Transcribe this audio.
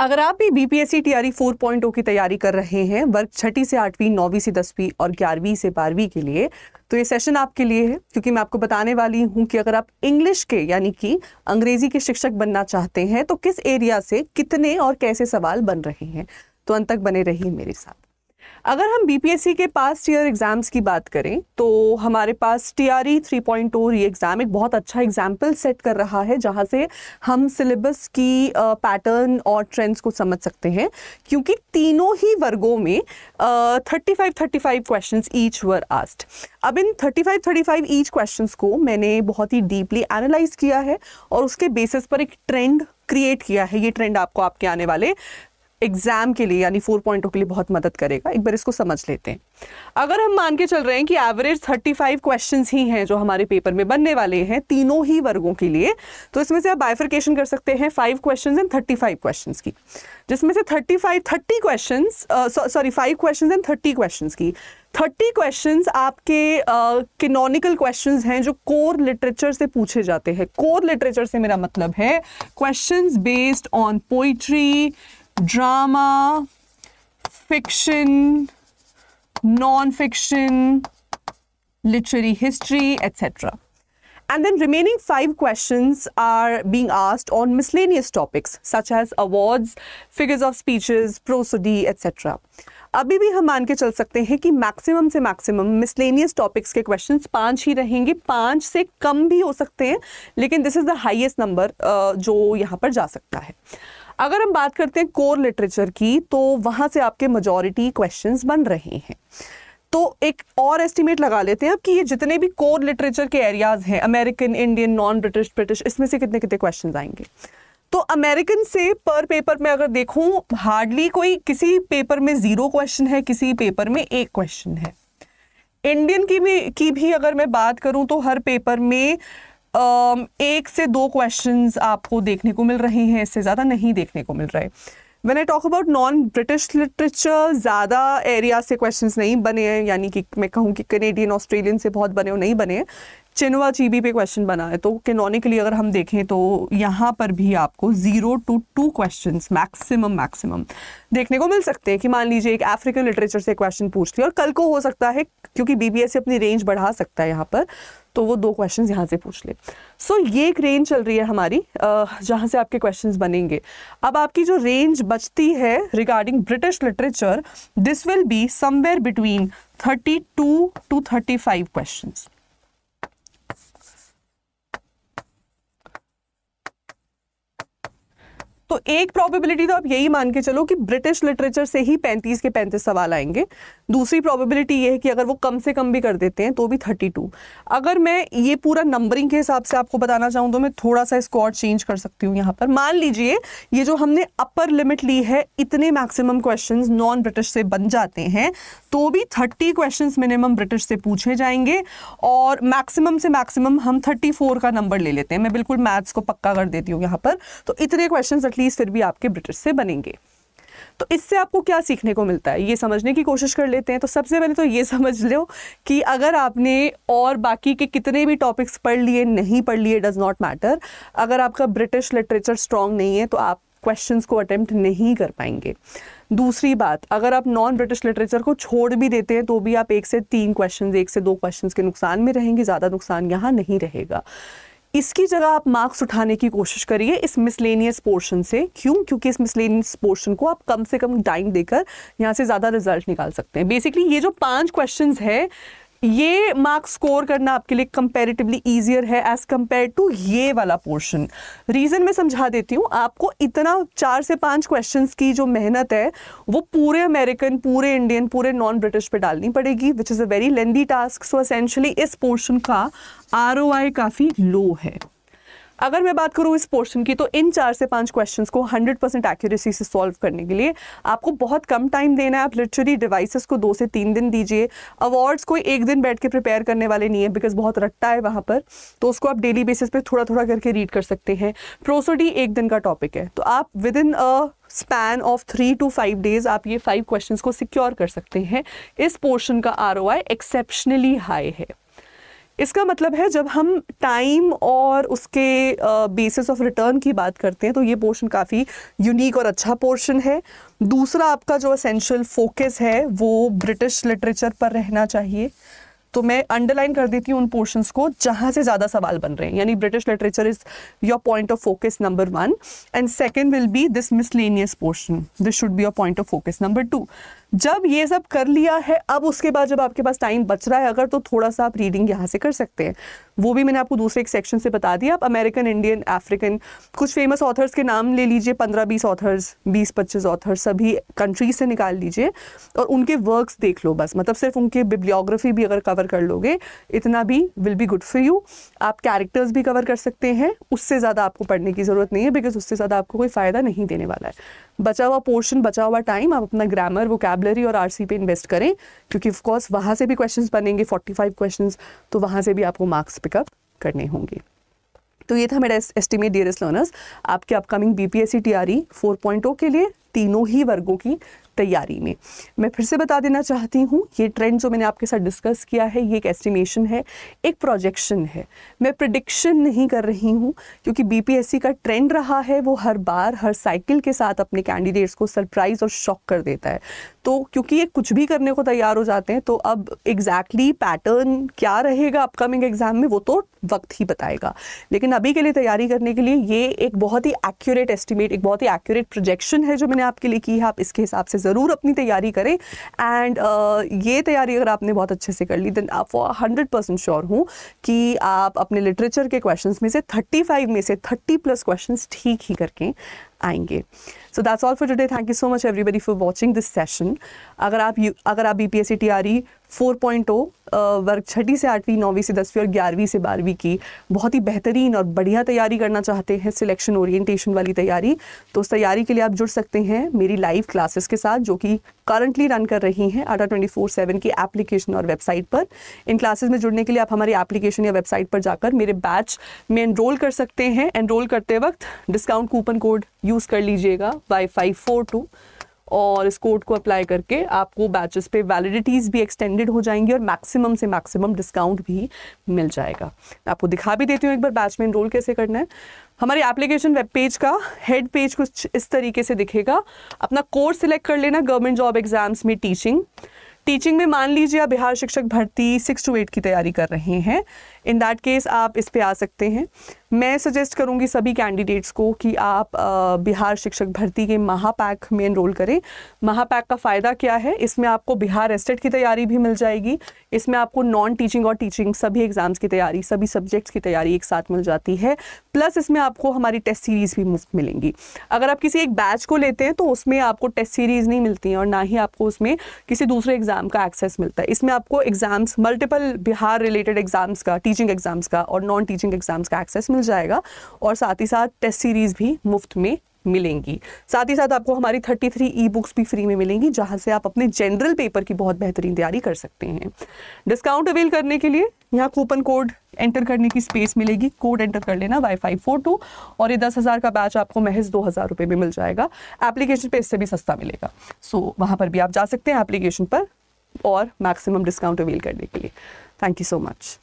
अगर आप भी BPSC TRE 4.0 की तैयारी कर रहे हैं वर्ग छठी से आठवीं, नौवीं से दसवीं और ग्यारहवीं से बारहवीं के लिए, तो ये सेशन आपके लिए है, क्योंकि मैं आपको बताने वाली हूँ कि अगर आप इंग्लिश के यानी कि अंग्रेजी के शिक्षक बनना चाहते हैं तो किस एरिया से कितने और कैसे सवाल बन रहे हैं। तो अंत तक बने रहिए मेरे साथ। अगर हम BPSC के पास्ट ईयर एग्ज़ाम्स की बात करें तो हमारे पास टीआरई 3.0 ये एग्ज़ाम एक बहुत अच्छा एग्जाम्पल सेट कर रहा है, जहां से हम सिलेबस की पैटर्न और ट्रेंड्स को समझ सकते हैं, क्योंकि तीनों ही वर्गों में 35 क्वेश्चंस ईच वर आस्क्ड। अब इन 35 ईच क्वेश्चंस को मैंने बहुत ही डीपली एनालाइज किया है और उसके बेसिस पर एक ट्रेंड क्रिएट किया है। ये ट्रेंड आपको आपके आने वाले एग्जाम के लिए यानी 4.0 के लिए बहुत मदद करेगा। एक बार इसको समझ लेते हैं। अगर हम मान के चल रहे हैं कि एवरेज 35 क्वेश्चंस ही हैं जो हमारे पेपर में बनने वाले हैं तीनों ही वर्गों के लिए, तो इसमें से आप बाइफरकेशन कर सकते हैं 5 क्वेश्चंस एंड 35 क्वेश्चंस की, जिसमें से 5 क्वेश्चंस एंड 30 क्वेश्चंस की। 30 क्वेश्चंस आपके कैनोनिकल क्वेश्चंस हैं जो कोर लिटरेचर से पूछे जाते हैं। कोर लिटरेचर से मेरा मतलब है questions based on poetry, drama, fiction, non fiction, literary history etc. And then remaining 5 questions are being asked on miscellaneous topics such as awards, figures of speeches, prosody etc. अभी भी हम मान के चल सकते हैं कि मैक्सिमम से मैक्सिमम मिसलेनियस टॉपिक्स के क्वेश्चंस 5 ही रहेंगे, 5 से कम भी हो सकते हैं, लेकिन this is the highest number जो यहाँ पर जा सकता है। अगर हम बात करते हैं कोर लिटरेचर की, तो वहाँ से आपके मेजॉरिटी क्वेश्चंस बन रहे हैं। तो एक और एस्टिमेट लगा लेते हैं अब कि ये जितने भी कोर लिटरेचर के एरियाज़ हैं, American, Indian, non British, British, इसमें से कितने कितने क्वेश्चंस आएंगे। तो अमेरिकन से पर पेपर में अगर देखूं, हार्डली कोई किसी पेपर में 0 क्वेश्चन है, किसी पेपर में 1 क्वेश्चन है। इंडियन की भी अगर मैं बात करूं तो हर पेपर में 1 से 2 क्वेश्चंस आपको देखने को मिल रहे हैं, इससे ज़्यादा नहीं देखने को मिल रहे। When I talk about non British literature, ज़्यादा एरिया से क्वेश्चंस नहीं बने हैं, यानी कि मैं कहूँ कि कैनेडियन, ऑस्ट्रेलियन से बहुत बने और नहीं बने हैं। चिनवा चीबी पे क्वेश्चन बना है, तो कैनोनिकली अगर हम देखें तो यहाँ पर भी आपको 0 to 2 क्वेश्चंस मैक्सिमम देखने को मिल सकते हैं। कि मान लीजिए एक अफ्रीकन लिटरेचर से क्वेश्चन पूछ लिया, और कल को हो सकता है क्योंकि BPSC अपनी रेंज बढ़ा सकता है यहाँ पर, तो वो 2 क्वेश्चंस यहाँ से पूछ ले। सो ये एक रेंज चल रही है हमारी जहाँ से आपके क्वेश्चंस बनेंगे। अब आपकी जो रेंज बचती है regarding British literature, this will be somewhere between 32 to 35 questions. तो एक प्रोबेबिलिटी तो आप यही मान के चलो कि ब्रिटिश लिटरेचर से ही 35 के 35 सवाल आएंगे। दूसरी प्रोबेबिलिटी ये है कि अगर वो कम से कम भी कर देते हैं तो भी 32। अगर मैं ये पूरा नंबरिंग के हिसाब से आपको बताना चाहूँ तो मैं थोड़ा सा इसको और चेंज कर सकती हूँ। यहाँ पर मान लीजिए ये जो हमने अपर लिमिट ली है, इतने मैक्सिमम क्वेश्चन नॉन ब्रिटिश से बन जाते हैं तो भी 30 क्वेश्चन मिनिमम ब्रिटिश से पूछे जाएंगे, और मैक्सिमम से मैक्सिमम हम 34 का नंबर ले लेते हैं। मैं बिल्कुल मैथ्स को पक्का कर देती हूँ यहाँ पर। तो इतने क्वेश्चन एटलीस्ट फिर भी आपके ब्रिटिश से बनेंगे। तो इससे आपको क्या सीखने को मिलता है, ये समझने की कोशिश कर लेते हैं। तो सबसे पहले तो ये समझ लो कि अगर आपने और बाकी के कितने भी टॉपिक्स पढ़ लिए, नहीं पढ़ लिए, डज नॉट मैटर, अगर आपका ब्रिटिश लिटरेचर स्ट्रॉन्ग नहीं है तो आप क्वेश्चंस को अटेम्प्ट नहीं कर पाएंगे। दूसरी बात, अगर आप नॉन ब्रिटिश लिटरेचर को छोड़ भी देते हैं तो भी आप 1 से 3 क्वेश्चन, 1 से 2 क्वेश्चन के नुकसान में रहेंगे, ज़्यादा नुकसान यहाँ नहीं रहेगा। इसकी जगह आप मार्क्स उठाने की कोशिश करिए इस मिसलेनियस पोर्शन से। क्यों? क्योंकि इस मिसलेनियस पोर्शन को आप कम से कम टाइम देकर यहाँ से ज़्यादा रिजल्ट निकाल सकते हैं। बेसिकली ये जो 5 क्वेश्चंस है, ये मार्क्स स्कोर करना आपके लिए कंपैरेटिवली ईजियर है एज़ कम्पेयर टू ये वाला पोर्शन। रीज़न मैं समझा देती हूँ आपको। इतना 4 से 5 क्वेश्चंस की जो मेहनत है वो पूरे अमेरिकन, पूरे इंडियन, पूरे नॉन ब्रिटिश पे डालनी पड़ेगी, which is a very lengthy task. So essentially इस पोर्शन का ROI काफ़ी लो है। अगर मैं बात करूँ इस पोर्शन की, तो इन 4 से 5 क्वेश्चंस को 100% एक्यूरेसी से सॉल्व करने के लिए आपको बहुत कम टाइम देना है। आप लिटरेरी डिवाइसेस को 2 से 3 दिन दीजिए। अवार्ड्स कोई एक दिन बैठ के प्रिपेयर करने वाले नहीं है, बिकॉज बहुत रट्टा है वहाँ पर, तो उसको आप डेली बेसिस पे थोड़ा थोड़ा करके रीड कर सकते हैं। प्रोसोडी एक दिन का टॉपिक है, तो आप within span of 3 to 5 days आप ये 5 क्वेश्चन को सिक्योर कर सकते हैं। इस पोर्शन का ROI एक्सेप्शनली हाई है। इसका मतलब है जब हम टाइम और उसके बेसिस ऑफ रिटर्न की बात करते हैं तो ये पोर्शन काफ़ी यूनिक और अच्छा पोर्शन है। दूसरा आपका जो एसेंशियल फोकस है वो ब्रिटिश लिटरेचर पर रहना चाहिए। तो मैं अंडरलाइन कर देती हूँ उन पोर्शंस को जहाँ से ज़्यादा सवाल बन रहे हैं, यानी British literature is your point of focus number 1 and second will be this miscellaneous portion, this should be your point of focus number 2। जब ये सब कर लिया है, अब उसके बाद जब आपके पास टाइम बच रहा है अगर, तो थोड़ा सा आप रीडिंग यहाँ से कर सकते हैं। वो भी मैंने आपको दूसरे एक सेक्शन से बता दिया। आप अमेरिकन, इंडियन, अफ्रीकन, कुछ फेमस ऑथर्स के नाम ले लीजिए, 15-20 ऑथर्स, 20-25 ऑथर्स सभी कंट्रीज से निकाल लीजिए और उनके वर्क्स देख लो बस। मतलब सिर्फ उनके बिब्लियोग्राफी भी अगर कवर कर लोगे इतना भी will be good for you. आप कैरेक्टर्स भी कवर कर सकते हैं, उससे ज़्यादा आपको पढ़ने की ज़रूरत नहीं है बिकॉज उससे ज़्यादा आपको कोई फ़ायदा नहीं देने वाला है। बचा हुआ पोर्शन, बचा हुआ टाइम आप अपना ग्रामर, वोकैबुलरी और आरसी पे इन्वेस्ट करें क्योंकि ऑफ कोर्स वहाँ से भी क्वेश्चंस बनेंगे, 45 क्वेश्चंस, तो वहाँ से भी आपको मार्क्स पिकअप करने होंगे। तो ये था मेरा एस्टीमेट डियरेस्ट लर्नर्स आपके अपकमिंग BPSC TRE 4.0 के लिए तीनों ही वर्गों की तैयारी में। मैं फिर से बता देना चाहती हूँ, ये ट्रेंड जो मैंने आपके साथ डिस्कस किया है ये एक एस्टिमेशन है, एक प्रोजेक्शन है। मैं प्रिडिक्शन नहीं कर रही हूँ क्योंकि BPSC का ट्रेंड रहा है वो हर बार, हर साइकिल के साथ अपने कैंडिडेट्स को सरप्राइज़ और शॉक कर देता है। तो क्योंकि ये कुछ भी करने को तैयार हो जाते हैं तो अब एग्जैक्टली पैटर्न क्या रहेगा अपकमिंग एग्जाम में वो तो वक्त ही बताएगा। लेकिन अभी के लिए तैयारी करने के लिए ये एक बहुत ही एक्यूरेट एस्टिमेट, एक बहुत ही एक्यूरेट प्रोजेक्शन है जो मैंने आपके लिए की है। आप इसके हिसाब से ज़रूर अपनी तैयारी करें एंड ये तैयारी अगर आपने बहुत अच्छे से कर ली देन आप 100% श्योर हूँ कि आप अपने लिटरेचर के क्वेश्चंस में से 35 में से 30+ क्वेश्चंस ठीक ही करके आएंगे। So that's all for today. Thank you so much everybody for watching this session. अगर आप BPSC TRE 4.0 वर्ग 6ठी से 8वीं 9वीं से 10वीं और 11वीं से 12वीं की बहुत ही बेहतरीन और बढ़िया तैयारी करना चाहते हैं, सिलेक्शन ओरिएंटेशन वाली तैयारी, तो उस तैयारी के लिए आप जुड़ सकते हैं मेरी लाइव क्लासेस के साथ जो कि करंटली रन कर रही हैं आटा 24/7 की एप्लीकेशन और वेबसाइट पर। इन क्लासेस में जुड़ने के लिए आप हमारी एप्लीकेशन या वेबसाइट पर जाकर मेरे बैच में एनरोल कर सकते हैं। एनरोल करते वक्त डिस्काउंट कूपन कोड यूज़ कर लीजिएगा Y542 और इस कोड को अप्लाई करके आपको बैचेस पे वैलिडिटीज़ भी एक्सटेंडेड हो जाएंगी और मैक्सिमम से मैक्सिमम डिस्काउंट भी मिल जाएगा। मैं आपको दिखा भी देती हूँ एक बार बैच में एनरोल कैसे करना है। हमारे एप्लीकेशन वेब पेज का हेड पेज कुछ इस तरीके से दिखेगा। अपना कोर्स सिलेक्ट कर लेना, गवर्नमेंट जॉब एग्ज़ाम्स में टीचिंग में मान लीजिए आप बिहार शिक्षक भर्ती 6 to 8 की तैयारी कर रहे हैं, इन दैट केस आप इस पे आ सकते हैं। मैं सजेस्ट करूंगी सभी कैंडिडेट्स को कि आप बिहार शिक्षक भर्ती के महापैक में एनरोल करें। महापैक का फ़ायदा क्या है, इसमें आपको बिहार एस्टेड की तैयारी भी मिल जाएगी, इसमें आपको नॉन टीचिंग और टीचिंग सभी एग्ज़ाम्स की तैयारी, सभी सब्जेक्ट्स की तैयारी एक साथ मिल जाती है, प्लस इसमें आपको हमारी टेस्ट सीरीज़ भी मुफ्त मिलेंगी। अगर आप किसी एक बैच को लेते हैं तो उसमें आपको टेस्ट सीरीज़ नहीं मिलती है और ना ही आपको उसमें किसी दूसरे एग्ज़ाम का एक्सेस मिलता है। इसमें आपको exams, multiple Bihar related exams का, टीचिंग एग्ज़ाम्स का और नॉन टीचिंग एग्ज़ाम्स का एक्सेस मिल जाएगा और साथ ही साथ टेस्ट सीरीज़ भी मुफ्त में मिलेंगी। साथ ही साथ आपको हमारी 33 e-books भी फ्री में मिलेंगी जहां से आप अपने जनरल पेपर की बहुत बेहतरीन तैयारी कर सकते हैं। डिस्काउंट अवेल करने के लिए यहाँ कूपन कोड एंटर करने की स्पेस मिलेगी, कोड एंटर कर लेना Y542 और ये 10,000 का बैच आपको महज 2,000 रुपये में मिल जाएगा। एप्लीकेशन पर इससे भी सस्ता मिलेगा, सो वहाँ पर भी आप जा सकते हैं एप्लीकेशन पर और मैक्सिमम डिस्काउंट अवेल करने के लिए। Thank you so much.